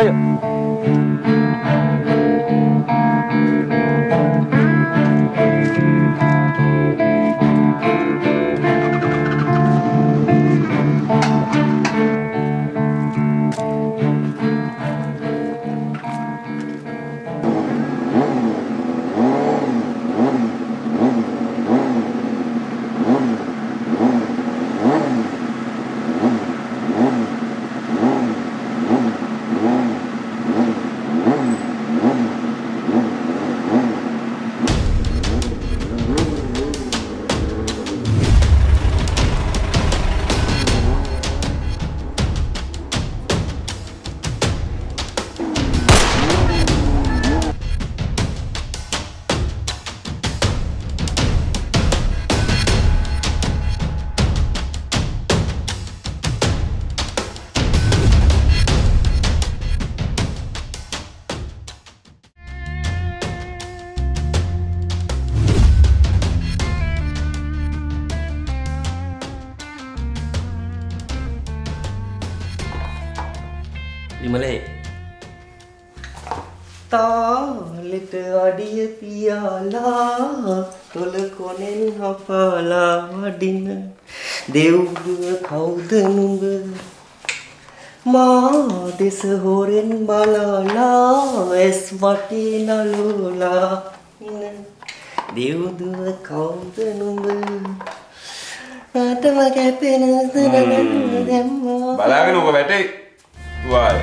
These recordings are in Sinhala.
kayo. Malay. Ta little dear Piala, Tolaconin of a lava dinner. They would call the number. Ma, this a horrid balala, as what in a lula. They would call the number. Not a happiness than them. Balagan over at it. Why?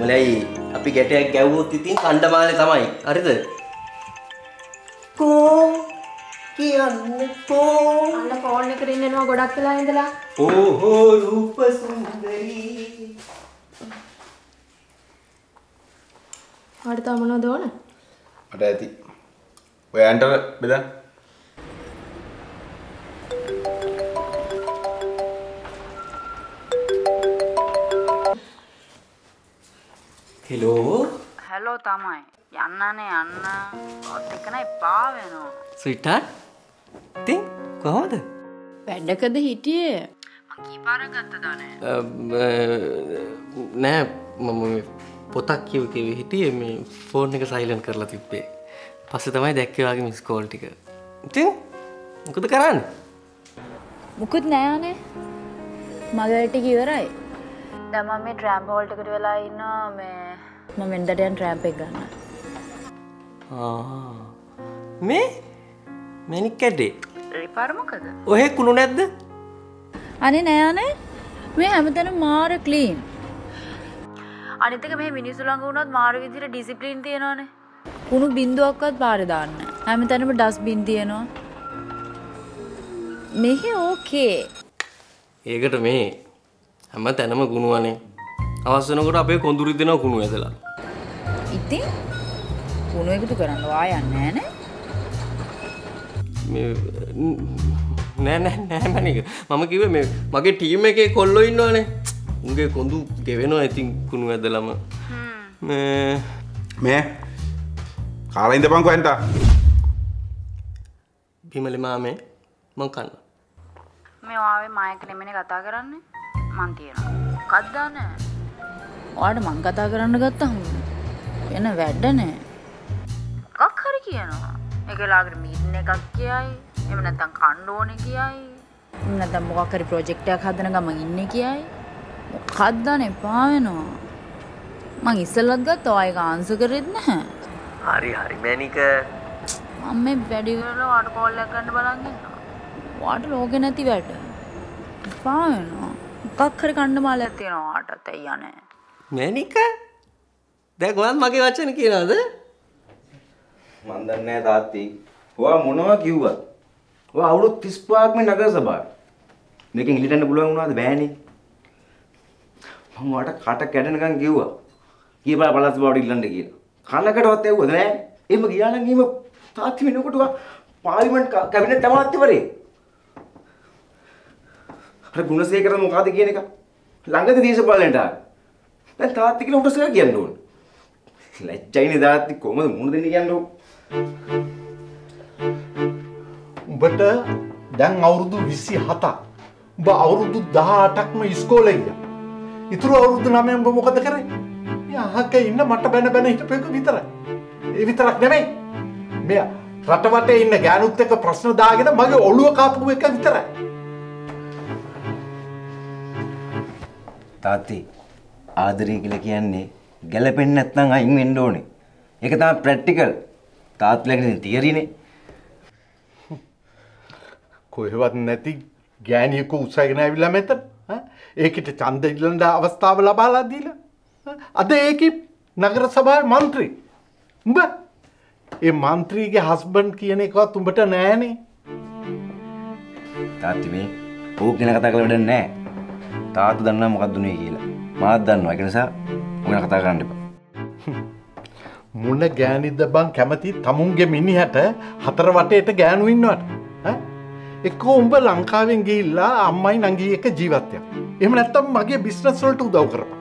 Malay, api gate ek gawuth ithin kanda male thamai. Harida? Ko kiyanne ko anna phone ekata innenawa godak kala indala. Oho roopa sundari. Mata thawa monoda ona? Mata athi. Oya enter bedan. Hello? Hello, Tamai. Yanna. Can I paw? Sweetheart? Think? What? Pendaka the hitty. Monkey paragatadane. Nap, Mamma Potaki, hitty, me, four niggas island carlatipe. Passatamai, the Kagam is called ticker. Think? Good Karan? Mukut Nayane? Margaret, you're right. The mummy tramp altogether. I know me. Mom and Dad and tramping. Ah, me? Many caddy. Reparmaka. Oh, hey, Kulunad? Aninane? We have done a more clean. I think I may Minisulanga not mar with your discipline. Theon. Kunu Bindoka Baradan. I am a ton of dust bin. Theon. May he okay? Eager to me. I'm a ton of Gunuani. I was going to pay Konduri Dino Kunuela. Eating? Kunuego to Karanway and Nana? Nana, Mamma gave me. Market team make a colo in on it. Unge Kondu gave no, I think Kunua de Lama. Me? Carla in the Banquenta Bimalimame Monkan. May I my claiming a tagaran? Mantina. Cut down it. What a man got a grand gutter in a wet dinner. Cockariano, a galag meat, Nekakiai, even at the condo Nikiai, not the Mokari project, Kadanagamaniki, Kadan a pano. Mangisalagato, I answer it. Hari, Manica, Mamma, very well, what call like and Balangi. What Logan at the wetter? Pano, Cockaricandamalatiano, what a tayane. Manika? That's why I'm going to get a little bit of a little bit of a little bit of a little bit of a little bit of a little bit of මම වට කට කැඩෙනකන් කිව්වා. කීපල බලස් බවට ඉල්ලන්න කියලා. කනකට වත් ඇහුවද නෑ. එහෙම ගියා නම් එහෙම තාත්ති වෙනකොට පාර්ලිමේන්තු කැබිනට් අමාත්‍යවරේ. අර ගුණසේකර මොකද කියන එක? ළඟදී දේශපාලනට ආවා. දැන් තාත්ති කියලා උටසලා කියන්න ඕන. ලැජ්ජයිනේ තාත්ති කොහමද මුණ දෙන්නේ කියන්නේ? උඹට දැන් අවුරුදු 27ක්. උඹ අවුරුදු 18ක්ම ඉස්කෝලේ ගියා. ඉතුරු අවුරුදු 9 උඹ මොකද කරේ? මේ අහක ඉන්න මට බැන බැන හිටපෙක විතරයි. ඒ විතරක් නෙමෙයි. මෙයා රටවටේ ඉන්න ගෑනුත් එක්ක ප්‍රශ්න දාගෙන මගේ ඔළුව කාපු එක විතරයි. තාත්ති ආදරය කියලා කියන්නේ ගැලපෙන්නේ නැත්නම් අයින් වෙන්න ඕනේ. ඒක තමයි ප්‍රැක්ටිකල්. තාත්ලගේ තියරිනේ. කොහෙවත් නැති ගෑණියෙකු උසගෙන ඇවිල්ලා මෙතන ඒකිට ඡන්ද ඉල්ලන අවස්ථාව ලබාලා දීලා අද ඒකේ නගර සභාවේ മന്ത്രി උඹ ඒ മന്ത്രിගේ හස්බන්ඩ් කියන එකවත් උඹට නෑනේ තාත්ති මේ ඕක ගැන කතා කරලා වැඩක් නෑ තාත්තු දන්නා මොකක්ද උනේ කියලා මාත් දන්නවා ඒක නිසා මොන කතා කරන්න එපා මොන ගෑණිද බං කැමති තමුන්ගේ මිනිහට හතර වටේට ගෑනු ඉන්නවට එක්කෝ උඹ ලංකාවෙන් ගිහිල්ලා අම්මයි නංගියි එක ජීවත් වෙනවා. එහෙම නැත්නම් මගේ බිස්නස් වලට උදව් කරපන්.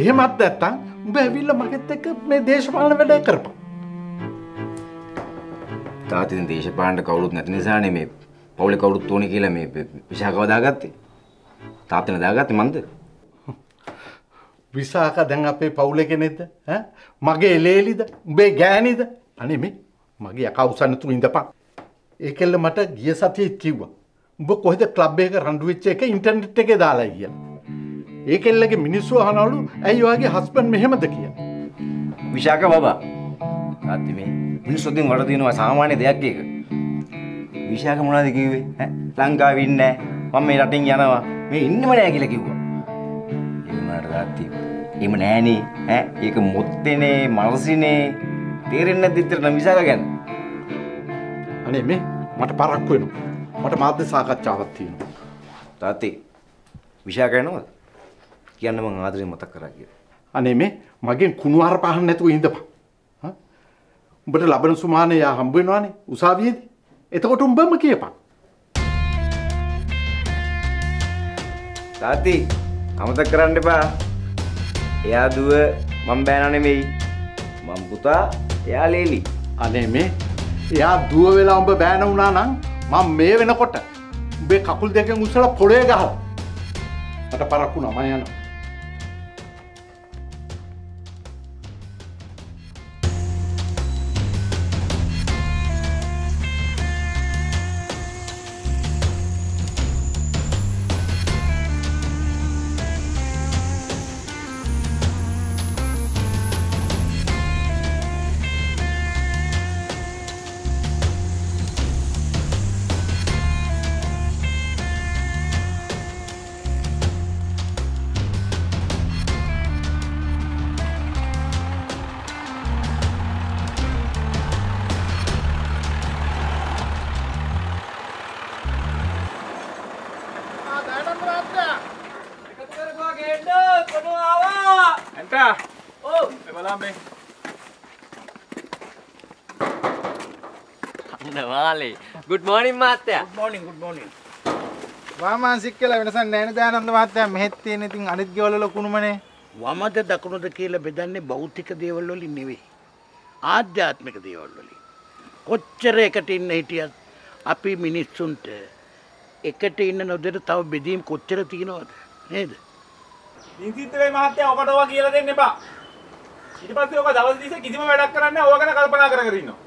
එහෙමත් නැත්නම් උඹ ඇවිල්ලා මගෙත් එක්ක මේ දේශපාලන වැඩ කරපන්. තාත්තෙන් දේශපාලන කවුරුත් නැති නිසානේ මේ පවුලේ කවුරුත් ඕනේ කියලා මේ විශාකව දාගත්තේ. තාත්තෙන් දාගත්තේ මන්ද? විශාක දැන් අපේ පවුලේ කෙනෙක්ද? මගේ එලේලිද? උඹේ ගෑණිද? අනේ මේ මගේ යකා උසන්න තුන ඉඳපන්. ඒකෙල්ල මට ගිය සතියේ කිව්වා. උඹ කොහෙද ක්ලබ් එකක රණ්ඩු වෙච්ච එක ඉන්ටර්නෙට් එකේ දාලා කියලා. ඒකෙල්ලගේ මිනිස්සු අහනවලු ඇයි ඔයාගේ හස්බන්ඩ් මෙහෙමද කියලා. විශාක බබා. තාත්ති මේ මිනිස්සුන්ගෙන් වඩ දිනවා සාමාන්‍ය දෙයක් ඒක. විශාක මොනවද කිව්වේ? ඈ ලංකාවේ ඉන්නේ නැහැ. මම මේ රටින් යනවා. මේ ඉන්නෙම නැහැ කියලා කිව්වා. ඒ වුණාට තාත්ති. එහෙම නැහනේ. ඈ ඒක මුත්තේනේ, මල්සිනේ. තේරෙන්නේ නැද්ද ඉතින් විශාක ගැන? අනේ මේ මට පරක්කු වෙනවා. මට මාධ්‍ය සාකච්ඡාවක් තියෙනවා. තාත්තී විශා කරනවද? කියන්න මං ආදරේ මතක් කරා කියලා. අනේ මේ මගෙන් කුණු හරප අහන්න නැතුව ඉඳපන්. හා? උඹට ලබන සුමානේ යා හම්බ වෙනවානේ උසාවියේදී. එතකොට උඹම කියපන්. තාත්තී අමතක කරන්න එපා. එයා දුව මම බෑනා නෙමෙයි. මම පුතා එයා ලේලි. අනේ මේ එයා දුව වෙලා උඹ බෑන වුණා නම් මම මේ වෙනකොට උඹේ කකුල් දෙකෙන් උස්සලා පොළේ ගහනවා. මට පරක් වුණා මම යනවා. Good morning, Mahatya. Good morning, good morning. වාමාංශික කියලා වෙනසක් නැහැ නේද ආනන්ද මහත්තයා? මෙහෙත් තියෙන ඉතින් අනිත් ගෙවල් වල කුණුමනේ. වමද දකුණද කියලා බෙදන්නේ භෞතික දේවල් වලින් නෙවෙයි. ආධ්‍යාත්මික දේවල් වලින්. කොච්චර එකට ඉන්න හිටියත් අපි මිනිස්සුන්ට එකට ඉන්න නොදෙට තව බෙදීම් කොච්චර තියෙනවද නේද? නිසිත්තරේ මහත්තයා ඔබට ඔවා කියලා දෙන්න එපා. ඊට පස්සේ ඔබ දවස් 30 කිසිම වැඩක් කරන්නේ නැහැ. ඕවා ගැන කල්පනා කරගෙන ඉන්නවා.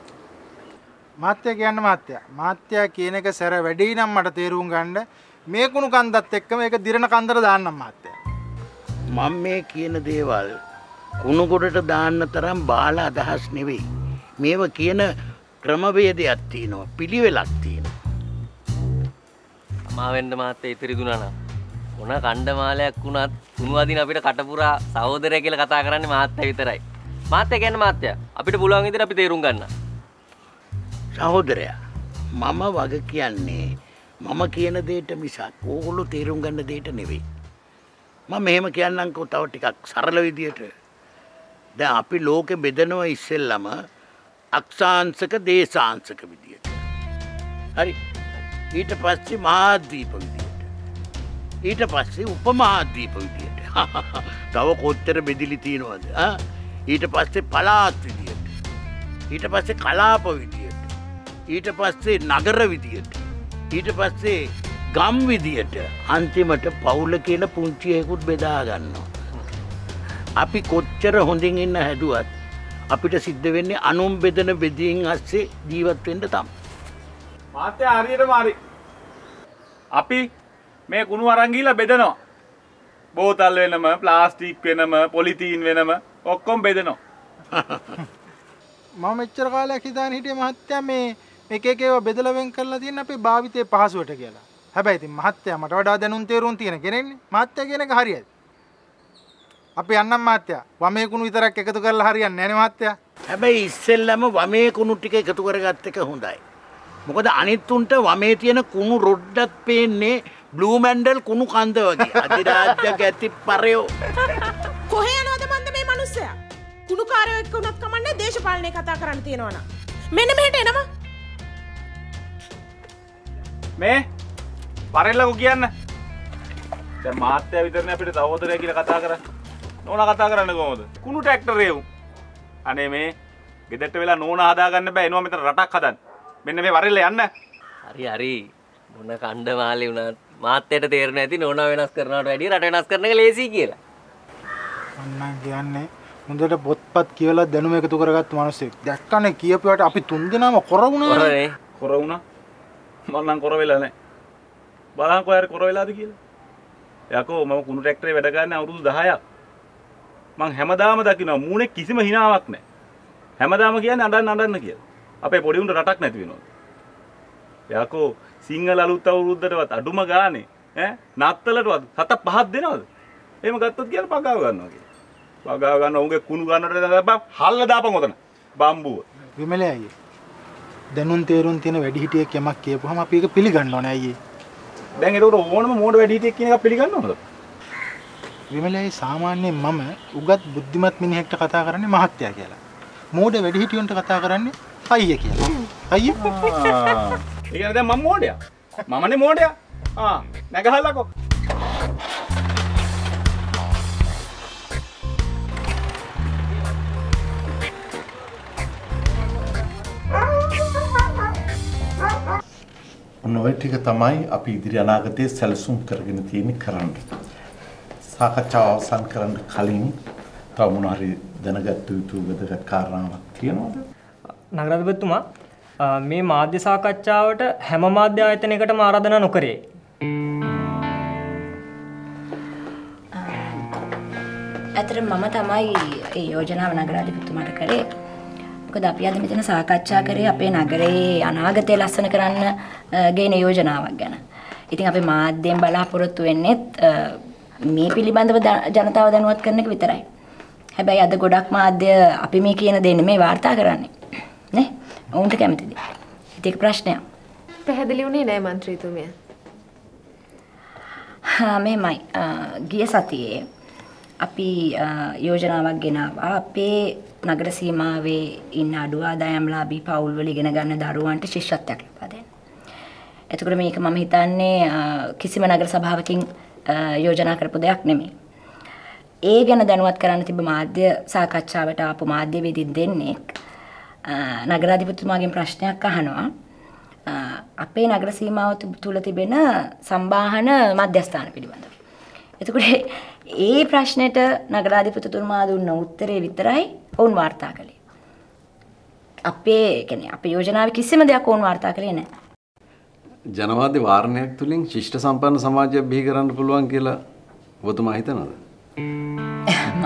මාත්‍ය කියන්නේ මාත්‍යා. මාත්‍යා කියන එක සැර වැඩි නම් මට තේරුම් ගන්න මේ කුණු කන්දත් එක්කම ඒක දිරණ කන්දට දාන්නම් මාත්‍යා. මම මේ කියන දේවල් කුණු ගොඩට දාන්න තරම් බාල අදහස් නෙවෙයි. මේව කියන ක්‍රමවේදයක් තියෙනවා, පිළිවෙලක් තියෙනවා. අමා වෙන්න මාත්‍යා ඉතිරි දුනා නම් මොන කණ්ඩාමාලයක් වුණත් කුණු වදින අපිට කටපුරා සහෝදරය කියලා කතා කරන්නේ මාත්‍යා විතරයි. මාත්‍යා කියන්නේ මාත්‍යා. අපිට පුළුවන් විදිහට අපි තේරුම් ගන්නවා. සහෝදරයා මම වග කියන්නේ මම කියන දෙයට මිසක් ඕගොල්ලෝ තේරුම් ගන්න දෙයට නෙවෙයි. මම මෙහෙම කියන්නම්කෝ තව ටිකක් සරල විදියට. දැන් අපි ලෝකෙ බෙදනවා ඉස්සෙල්ලම අක්ෂාංශක දේශාංශක විදියට. හරි. ඊට පස්සේ මහාද්වීප විදියට. ඊට පස්සේ උපමහාද්වීප විදියට. තව කොච්චර බෙදිලි තියනවද? ඊට පස්සේ පළාත් විදියට. ඊට පස්සේ කලාප විදියට. ඊට පස්සේ නගර විදියට. ඊට පස්සේ ගම් විදියට අන්තිමට පවුල කියලා පුංචි එකෙකුත් බෙදා ගන්නවා. අපි කොච්චර හොඳින් ඉන්න හැදුවත් අපිට සිද්ධ වෙන්නේ අනුම් බෙදන බෙදීන් ඇස්සේ ජීවත් වෙන්න තමයි. මාත්‍යා හරියටම හරි. අපි මේ කුණු අරන් ගිහලා බෙදනවා. බෝතල් වෙනම, ප්ලාස්ටික් වෙනම, පොලිතීන් වෙනම ඔක්කොම බෙදනවා. මම මෙච්චර කාලයක් හිතාන හිටියේ මහත්තයා මේ එක එක ඒවා බෙදලා වෙන් කරලා තියෙන අපේ භාවිතයේ පහසුවට කියලා. හැබැයි ඉතින් මහත්තයා මට වඩා දැනුම් තේරුම් තියෙන කෙනෙක්නේ. මහත්තයා කියන එක හරියයි. අපි යන්නම් මහත්තයා. වමේ කුණු විතරක් එකතු කරලා හරියන්නේ නැහැ නේ මහත්තයා. හැබැයි ඉස්සෙල්ලම වමේ කුණු ටික එකතු කරගත්ත එක හොඳයි. මොකද අනිත් උන්ට වමේ තියෙන කුණු රොඩ්ඩක් පේන්නේ බ්ලූ මැන්ඩල් කුණු කන්ද වගේ. අධිරාජ්‍ය ගැති පරයෝ. කොහේ යනවද මන්ද මේ මිනිස්සයා? කුණුකාරයෝ එක්ක උනත් කමන්නේ දේශපාලනේ කතා කරන්න තියෙනවා නා. මෙන්න මෙහෙට එනවා. මේ පරෙල්ලකෝ කියන්න. දැන් මාත්‍යා විතරනේ අපිට සහෝදරය කියලා කතා කරන්නේ. නෝනා කතා කරන්නේ කොහොමද? කුණු ට්‍රැක්ටරේ උන්. අනේ මේ ගෙදරට වෙලා නෝනා හදාගන්න බෑ. එනවා මෙතන රටක් හදන්න. මෙන්න මේ වරෙල්ල යන්න. හරි. මොන කණ්ඩායමලි උනා මාත්‍යට තේරෙන්නේ නැති නෝනා වෙනස් කරනවට වැඩිය රට වෙනස් කරන එක ලේසි කියලා. මන්නම් කියන්නේ හොඳට පොත්පත් කියවලා දැනුම එකතු කරගත්තු මිනිස්සෙක්. දැක්කනේ කියපුවාට අපි තුන් දෙනාම කොර වුණා. කොරනේ. කොර වුණා. මන්නම් කොර වෙලා නැහැ. බලන්න කොහේ හරි කොර වෙලාද කියලා. යකෝ මම කුණු ට්‍රැක්ටරේ වැඩ ගන්න අවුරුදු 10ක්. මං හැමදාම දකිනවා මූණේ කිසිම හිණාවක් නැහැ. හැමදාම කියන්නේ අඬන්න අඬන්න කියලා. අපේ පොඩි උන්ට රටක් නැති වෙනවා. යකෝ සිංහල අලුත් අවුරුද්දටවත් අඩුම ගානේ ඈ නත්තලටවත් 7-5ක් දෙනවද? එහෙම ගත්තොත් කියන පගාව ගන්නවා කියලා. පගාව ගන්න උන්ගේ කුණු ගන්නට දාපම් හල්ලා දාපම් උතන. බම්බුව. විමලේ අයියේ. දැනුන් තේරුන් තියෙන වැඩි හිටියෙක් යමක් කියපුවම අපි ඒක පිළිගන්න ඕනේ අයියේ. දැන් ඒක ඕනම මෝඩ වැඩිහිටියෙක් කියන එක පිළිගන්න ඕනද? විමලයි සාමාන්‍යයෙන් මම උගත් බුද්ධිමත් මිනිහෙක්ට කතා කරන්නේ මහත්තයා කියලා. මෝඩ වැඩිහිටියන්ට කතා කරන්නේ අයියා කියලා. අයියා. ඒ කියන්නේ දැන් මම මෝඩයා. මමනේ මෝඩයා. ආ, නැගහලකෝ. නොවේ ටික තමයි අපි ඉදිරි අනාගතයේ සැලසුම් කරගෙන තියෙන්නේ කරන්න. සාකච්ඡාව අවසන් කරන්න කලින් තව මොන හරි දැනගත්තු යුතු වැදගත් කාරණාවක් තියෙනවද? නගරාධිපතිතුමා මේ මාධ්‍ය සාකච්ඡාවට හැම මාධ්‍ය ආයතනයකටම ආරාධනා නොකරේ. අතර මම තමයි ඒ යෝජනාව නගරාධිපතිතුමාට කරේ. මොකද අපි අද මෙතන සාකච්ඡා කරේ අපේ නගරයේ අනාගතය ලස්සන කරන්න ගේන යෝජනාවක් ගැන. ඉතින් අපි මාධ්‍යයෙන් බලාපොරොත්තු වෙන්නේ මේ පිළිබඳව ජනතාව දැනුවත් කරන එක විතරයි. හැබැයි අද ගොඩක් මාධ්‍ය අපි මේ කියන දේ නෙමෙයි වාර්තා කරන්නේ. නේ? ඔවුන්ට කැමතිද? ඉතින් ඒක ප්‍රශ්නයක්. පැහැදිලි වුණේ නෑ മന്ത്രിතුමිය. හා මේමයි ගිය සතියේ අපි යෝජනාවක් ගෙනාවා අපේ නගර සීමාවේ ඉන්න අඩු ආදායම්ලාභී පවුල්වල ඉගෙන ගන්න දරුවන්ට ශිෂ්‍යත්වයක් ලබා දෙන්න. එතකොට මේක මම හිතන්නේ කිසිම නගර සභාවකින් යෝජනා කරපු දෙයක් නෙමෙයි. ඒ ගැන දැනුවත් කරන්න තිබ්බ මාධ්‍ය සාකච්ඡාවට ආපු මාධ්‍යවේදීන් දෙන්නේ නගරාධිපතිතුමාගෙන් ප්‍රශ්නයක් අහනවා. අපේ නගර සීමාව තුල තිබෙන සම්බාහන මධ්‍යස්ථාන පිළිබඳව. එතකොට ඒ ප්‍රශ්නෙට නගරාධිපතිතුමා දුන්න උත්තරේ විතරයි ඔවුන් වාර්තා කළේ. අපේ කියන්නේ අපේ යෝජනාවේ කිසිම දෙයක් ඔවුන් වාර්තා කළේ නැහැ. ජනවාදී වාරණයක් තුලින් ශිෂ්ට සම්පන්න සමාජයක් බිහි කරන්න පුළුවන් කියලා ඔබතුමා හිතනවද? මම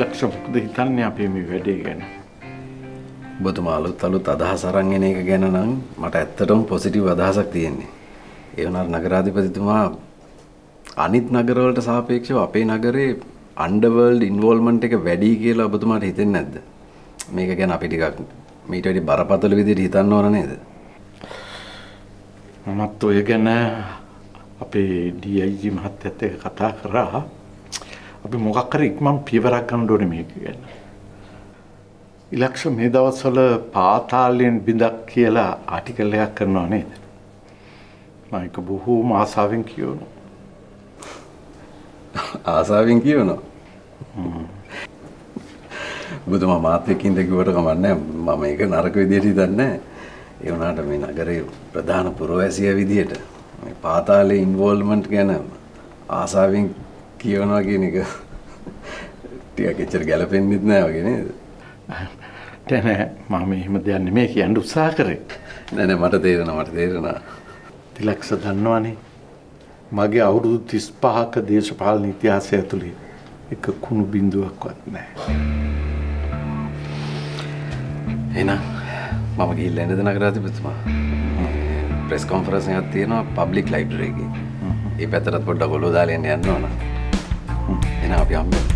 ලක්ෂපුද හිතන්නේ අපි මේ වැඩේ ගැන. ඔබතුමා අලුත් අදහස් අරන් එන එක ගැන නම් මට ඇත්තටම පොසිටිව් අදහසක් තියෙන්නේ. ඒ වුණාට නගරාධිපතිතුමා අනිත් නගරවලට සාපේක්ෂව අපේ නගරේ අන්ඩර්වර්ල්ඩ් ඉන්වෝල්ව්මන්ට් එක වැඩි කියලා ඔබතුමාට හිතෙන්නේ නැද්ද? මේක ගැන අපි ටිකක් මීට වැඩි බරපතල විදිහට හිතන්න ඕන නේද? මමත් ඔය ගැන අපේ DIG මහත්තයත් එක්ක කතා කරා. අපි මොකක් හරි ඉක්මන් පියවරක් ගන්න ඕනේ මේක ගැන. ඉලක්ෂ මේ දවස්වල පාතාලයෙන් බිඳක් කියලා ආටිකල් එකක් කරනවා නේද? මම ඒක බොහෝම ආසාවෙන් කියනවා. ආසාවෙන් කියනවා. බුදුමා මාත් එක්ක ඉඳ කිව්වට කමන්නේ නැහැ. මම ඒක නරක විදියට හිතන්නේ නැහැ. ඒ වුණාට මේ නගරේ ප්‍රධාන පුරවැසියා විදියට මේ පාතාලයේ ඉන්වෝල්ව්මන්ට් ගැන ආසාවෙන් කියනවා කියන එක ටිකක් එච්චර ගැළපෙන්නෙත් නෑ වගේ නේද? නෑ මම එහෙම දෙයක් නෙමෙයි කියන්න උත්සාහ කරේ. නෑ මට තේරෙනවා තිලක්ෂ දන්නවනේ මගේ අවුරුදු 35ක දේශපාලන ඉතිහාසය ඇතුලේ එක කුණු බිඳුවක්වත් නෑ. එහෙනම් මම ගිහිල්ලා ඉඳ නගරාධිපතිතුමා ප්‍රෙස් කොන්ෆරන්ස් එකක් තියෙනවා පබ්ලික් ලයිබ්‍රරි එකේ. ඒ පැත්තට පොඩ්ඩක් ඔලුව දාලා යන්න ඕන. And I'll be on